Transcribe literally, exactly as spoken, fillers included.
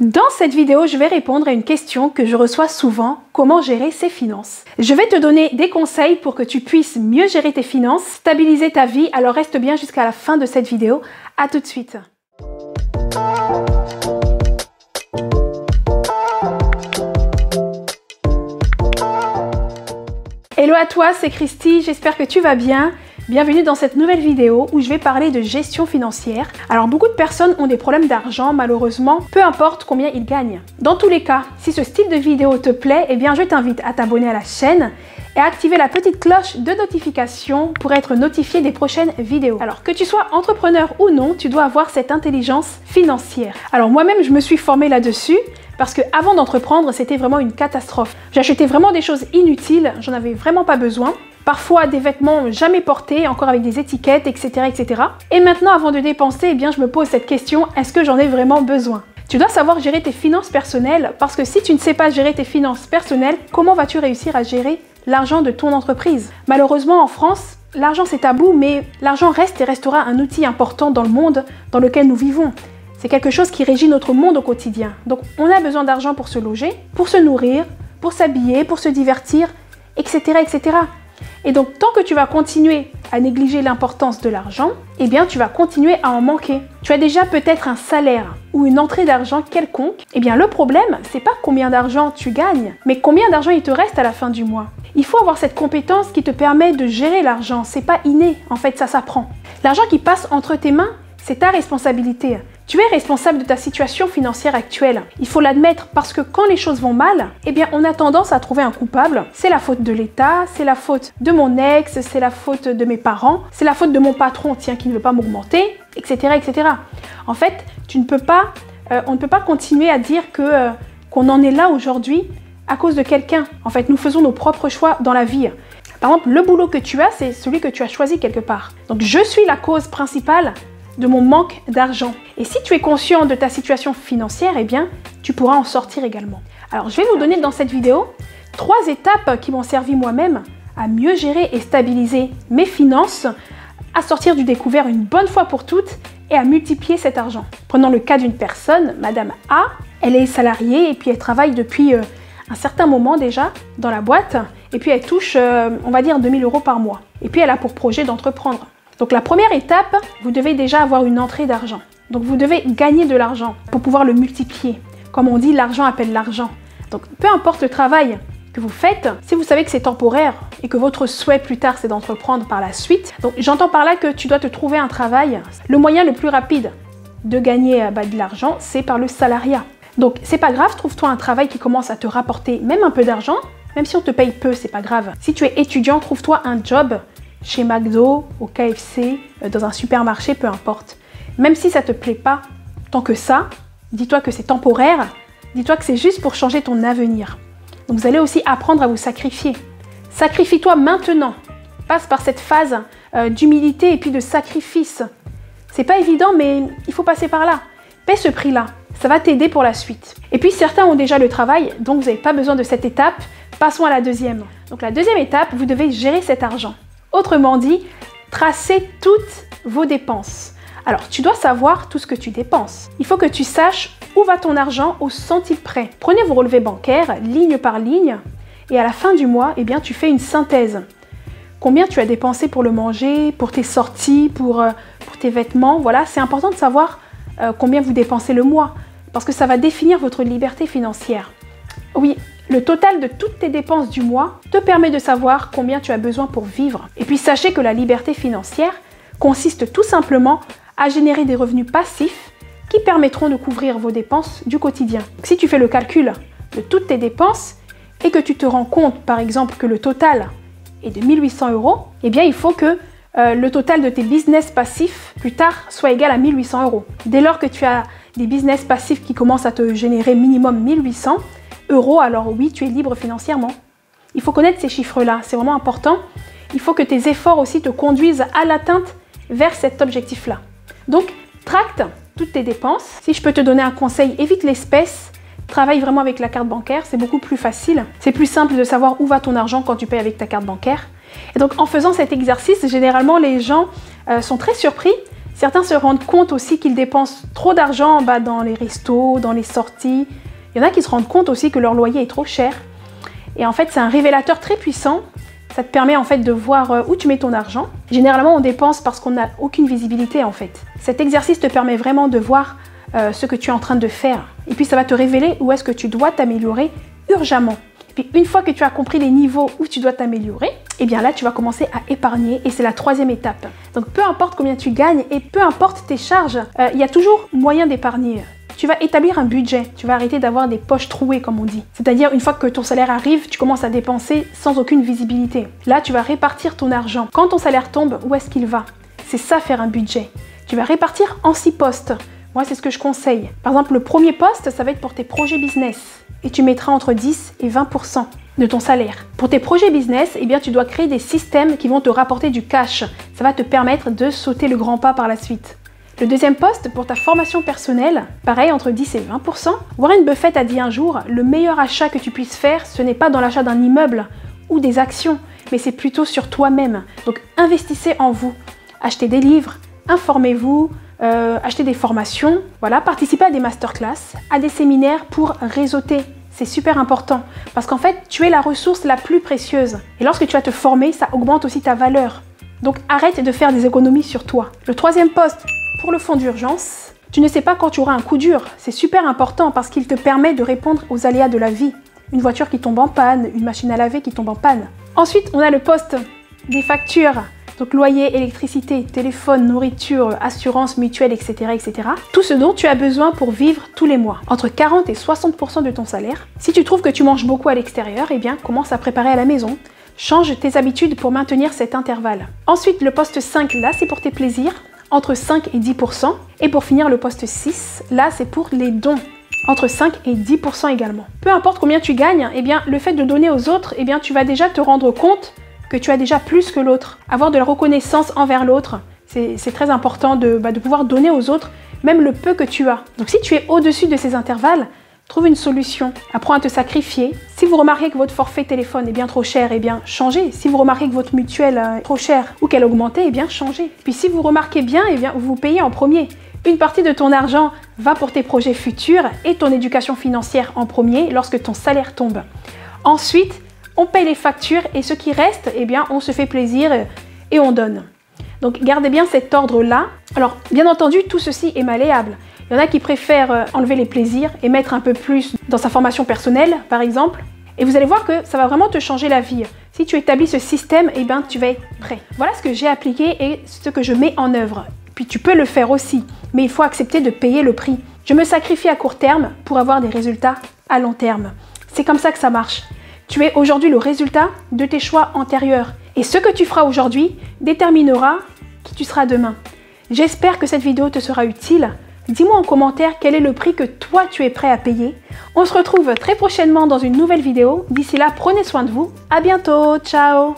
Dans cette vidéo, je vais répondre à une question que je reçois souvent, comment gérer ses finances. Je vais te donner des conseils pour que tu puisses mieux gérer tes finances, stabiliser ta vie, alors reste bien jusqu'à la fin de cette vidéo. À tout de suite. Hello à toi, c'est Christy, j'espère que tu vas bien. Bienvenue dans cette nouvelle vidéo où je vais parler de gestion financière. Alors beaucoup de personnes ont des problèmes d'argent malheureusement, peu importe combien ils gagnent. Dans tous les cas, si ce style de vidéo te plaît, eh bien je t'invite à t'abonner à la chaîne et à activer la petite cloche de notification pour être notifié des prochaines vidéos. Alors que tu sois entrepreneur ou non, tu dois avoir cette intelligence financière. Alors moi-même, je me suis formée là-dessus. Parce que avant d'entreprendre, c'était vraiment une catastrophe. J'achetais vraiment des choses inutiles, j'en avais vraiment pas besoin. Parfois des vêtements jamais portés, encore avec des étiquettes, et cetera, et cetera. Et maintenant, avant de dépenser, eh bien, je me pose cette question, est-ce que j'en ai vraiment besoin? Tu dois savoir gérer tes finances personnelles, parce que si tu ne sais pas gérer tes finances personnelles, comment vas-tu réussir à gérer l'argent de ton entreprise? Malheureusement, en France, l'argent c'est tabou, mais l'argent reste et restera un outil important dans le monde dans lequel nous vivons. C'est quelque chose qui régit notre monde au quotidien. Donc on a besoin d'argent pour se loger, pour se nourrir, pour s'habiller, pour se divertir, et cetera, et cetera. Et donc tant que tu vas continuer à négliger l'importance de l'argent, eh bien tu vas continuer à en manquer. Tu as déjà peut-être un salaire ou une entrée d'argent quelconque. Eh bien le problème, c'est pas combien d'argent tu gagnes, mais combien d'argent il te reste à la fin du mois. Il faut avoir cette compétence qui te permet de gérer l'argent. C'est pas inné, en fait ça s'apprend. L'argent qui passe entre tes mains, c'est ta responsabilité. Tu es responsable de ta situation financière actuelle. Il faut l'admettre parce que quand les choses vont mal, eh bien on a tendance à trouver un coupable. C'est la faute de l'État, c'est la faute de mon ex, c'est la faute de mes parents, c'est la faute de mon patron, tiens, qui ne veut pas m'augmenter, et cetera, et cetera. En fait, tu ne peux pas, euh, on ne peut pas continuer à dire que, euh, qu'on en est là aujourd'hui à cause de quelqu'un. En fait, nous faisons nos propres choix dans la vie. Par exemple, le boulot que tu as, c'est celui que tu as choisi quelque part. Donc je suis la cause principale de mon manque d'argent. Et si tu es conscient de ta situation financière, eh bien, tu pourras en sortir également. Alors, je vais vous donner dans cette vidéo trois étapes qui m'ont servi moi-même à mieux gérer et stabiliser mes finances, à sortir du découvert une bonne fois pour toutes et à multiplier cet argent. Prenons le cas d'une personne, Madame A, elle est salariée et puis elle travaille depuis euh, un certain moment déjà dans la boîte et puis elle touche, euh, on va dire, deux mille euros par mois. Et puis elle a pour projet d'entreprendre. Donc la première étape, vous devez déjà avoir une entrée d'argent. Donc vous devez gagner de l'argent pour pouvoir le multiplier. Comme on dit, l'argent appelle l'argent. Donc peu importe le travail que vous faites, si vous savez que c'est temporaire et que votre souhait plus tard c'est d'entreprendre par la suite, donc j'entends par là que tu dois te trouver un travail. Le moyen le plus rapide de gagner bah, de l'argent, c'est par le salariat. Donc c'est pas grave, trouve-toi un travail qui commence à te rapporter même un peu d'argent, même si on te paye peu, c'est pas grave. Si tu es étudiant, trouve-toi un job chez McDo, au K F C, dans un supermarché, peu importe. Même si ça te plaît pas tant que ça, dis-toi que c'est temporaire, dis-toi que c'est juste pour changer ton avenir. Donc vous allez aussi apprendre à vous sacrifier. Sacrifie-toi maintenant. Passe par cette phase euh, d'humilité et puis de sacrifice. C'est pas évident, mais il faut passer par là. Paie ce prix-là, ça va t'aider pour la suite. Et puis certains ont déjà le travail, donc vous n'avez pas besoin de cette étape. Passons à la deuxième. Donc la deuxième étape, vous devez gérer cet argent. Autrement dit, tracez toutes vos dépenses. Alors, tu dois savoir tout ce que tu dépenses. Il faut que tu saches où va ton argent au centime près. Prenez vos relevés bancaires, ligne par ligne, et à la fin du mois, eh bien, tu fais une synthèse. Combien tu as dépensé pour le manger, pour tes sorties, pour, pour tes vêtements, voilà. C'est important de savoir euh, combien vous dépensez le mois, parce que ça va définir votre liberté financière. Oui. Le total de toutes tes dépenses du mois te permet de savoir combien tu as besoin pour vivre. Et puis sachez que la liberté financière consiste tout simplement à générer des revenus passifs qui permettront de couvrir vos dépenses du quotidien. Si tu fais le calcul de toutes tes dépenses et que tu te rends compte par exemple que le total est de mille huit cents euros, eh bien il faut que euh, le total de tes business passifs plus tard soit égal à mille huit cents euros. Dès lors que tu as des business passifs qui commencent à te générer minimum mille huit cents euros, alors oui, tu es libre financièrement. Il faut connaître ces chiffres-là, c'est vraiment important. Il faut que tes efforts aussi te conduisent à l'atteinte vers cet objectif-là. Donc, tracte toutes tes dépenses. Si je peux te donner un conseil, évite l'espèce. Travaille vraiment avec la carte bancaire, c'est beaucoup plus facile. C'est plus simple de savoir où va ton argent quand tu payes avec ta carte bancaire. Et donc, en faisant cet exercice, généralement, les gens euh, sont très surpris. Certains se rendent compte aussi qu'ils dépensent trop d'argent bah, dans les restos, dans les sorties. Il y en a qui se rendent compte aussi que leur loyer est trop cher. Et en fait, c'est un révélateur très puissant. Ça te permet en fait de voir où tu mets ton argent. Généralement, on dépense parce qu'on n'a aucune visibilité en fait. Cet exercice te permet vraiment de voir euh, ce que tu es en train de faire. Et puis, ça va te révéler où est-ce que tu dois t'améliorer urgemment. Et puis, une fois que tu as compris les niveaux où tu dois t'améliorer, eh bien là, tu vas commencer à épargner et c'est la troisième étape. Donc, peu importe combien tu gagnes et peu importe tes charges, euh, il y a toujours moyen d'épargner. Tu vas établir un budget, tu vas arrêter d'avoir des poches trouées comme on dit. C'est-à-dire une fois que ton salaire arrive, tu commences à dépenser sans aucune visibilité. Là, tu vas répartir ton argent. Quand ton salaire tombe, où est-ce qu'il va? C'est ça faire un budget. Tu vas répartir en six postes. Moi, c'est ce que je conseille. Par exemple, le premier poste, ça va être pour tes projets business et tu mettras entre dix et vingt pour cent de ton salaire. Pour tes projets business, eh bien, tu dois créer des systèmes qui vont te rapporter du cash. Ça va te permettre de sauter le grand pas par la suite. Le deuxième poste, pour ta formation personnelle, pareil, entre dix et vingt pour cent. Warren Buffett a dit un jour, le meilleur achat que tu puisses faire, ce n'est pas dans l'achat d'un immeuble ou des actions, mais c'est plutôt sur toi-même. Donc, investissez en vous. Achetez des livres, informez-vous, euh, achetez des formations, voilà, participez à des masterclass, à des séminaires pour réseauter. C'est super important parce qu'en fait, tu es la ressource la plus précieuse. Et lorsque tu vas te former, ça augmente aussi ta valeur. Donc, arrête de faire des économies sur toi. Le troisième poste, pour le fonds d'urgence, tu ne sais pas quand tu auras un coup dur. C'est super important parce qu'il te permet de répondre aux aléas de la vie. Une voiture qui tombe en panne, une machine à laver qui tombe en panne. Ensuite, on a le poste des factures. Donc loyer, électricité, téléphone, nourriture, assurance, mutuelle, et cetera, et cetera. Tout ce dont tu as besoin pour vivre tous les mois. Entre quarante et soixante pour cent de ton salaire. Si tu trouves que tu manges beaucoup à l'extérieur, eh bien, commence à préparer à la maison. Change tes habitudes pour maintenir cet intervalle. Ensuite, le poste cinq, là, c'est pour tes plaisirs. Entre cinq et dix pour cent. Et pour finir, le poste six, là, c'est pour les dons. Entre cinq et dix pour cent également. Peu importe combien tu gagnes, eh bien, le fait de donner aux autres, eh bien, tu vas déjà te rendre compte que tu as déjà plus que l'autre. Avoir de la reconnaissance envers l'autre, c'est très important de, bah, de pouvoir donner aux autres même le peu que tu as. Donc, si tu es au-dessus de ces intervalles, trouve une solution. Apprends à te sacrifier. Si vous remarquez que votre forfait téléphone est bien trop cher, eh bien changez. Si vous remarquez que votre mutuelle est trop chère ou qu'elle a augmenté, eh bien changez. Puis si vous remarquez bien, eh bien vous payez en premier. Une partie de ton argent va pour tes projets futurs et ton éducation financière en premier lorsque ton salaire tombe. Ensuite, on paye les factures et ce qui reste, eh bien on se fait plaisir et on donne. Donc gardez bien cet ordre-là. Alors bien entendu, tout ceci est malléable. Il y en a qui préfèrent enlever les plaisirs et mettre un peu plus dans sa formation personnelle, par exemple. Et vous allez voir que ça va vraiment te changer la vie. Si tu établis ce système, eh ben, tu vas être prêt. Voilà ce que j'ai appliqué et ce que je mets en œuvre. Puis tu peux le faire aussi, mais il faut accepter de payer le prix. Je me sacrifie à court terme pour avoir des résultats à long terme. C'est comme ça que ça marche. Tu es aujourd'hui le résultat de tes choix antérieurs. Et ce que tu feras aujourd'hui déterminera qui tu seras demain. J'espère que cette vidéo te sera utile. Dis-moi en commentaire quel est le prix que toi tu es prêt à payer. On se retrouve très prochainement dans une nouvelle vidéo. D'ici là, prenez soin de vous. À bientôt, ciao!